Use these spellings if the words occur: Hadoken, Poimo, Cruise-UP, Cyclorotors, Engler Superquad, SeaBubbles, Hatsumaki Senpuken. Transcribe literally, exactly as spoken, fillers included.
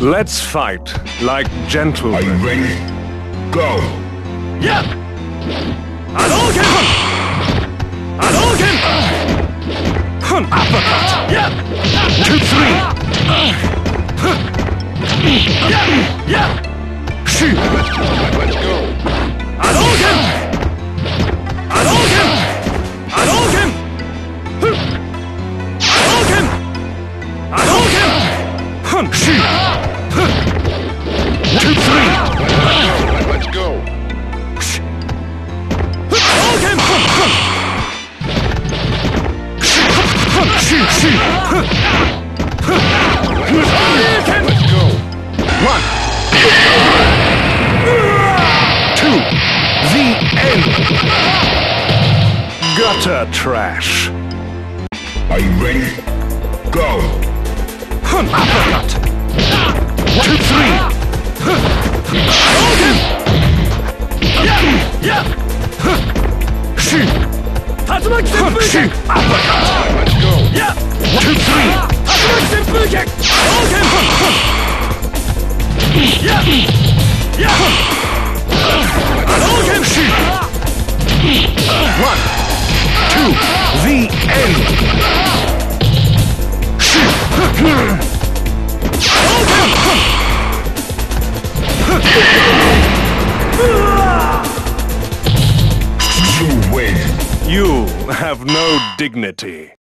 Let's fight like gentlemen. Are you ready? Go! Yeah! Hadoken! Hadoken! Hun! Uppercut! Yeah! Two, three! Yeah! Yeah! Shoot! Let's go! Hadoken! Hadoken! Hadoken! Hadoken! Hadoken! Hun! Shoot! Two, three! Let's go! Hadoken! Let's go! One! Two! The end! Gutter trash! Are you ready? Go! Hun! Uppercut! Two, three! Hadoken! Yeah! Yeah! Shoot! Hatsumaki Senpuken! Uppercut! Let's go! Yeah! Two, three! Hatsumaki Senpuken! Hadoken! Yeah! Yeah! Hadoken! Shoot! One! Two! The end! Shoot! Hadoken! You win. You have no dignity.